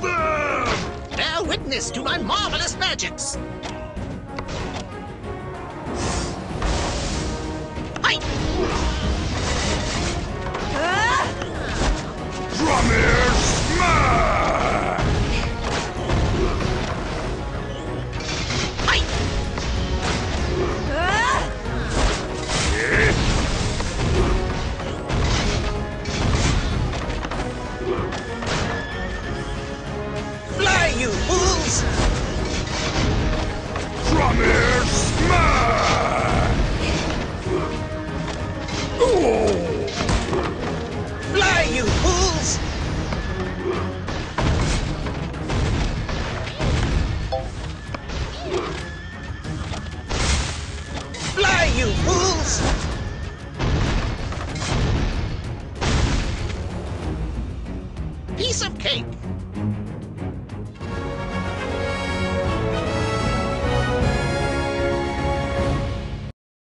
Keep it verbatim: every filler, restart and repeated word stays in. Spam! Bear witness to my marvelous magics! Hi! Uh? From here, smash! Hi! Uh? Yeah. Fly, you fools! From here, smash! Ooh. Fly, you fools! Fly, you fools! Piece of cake!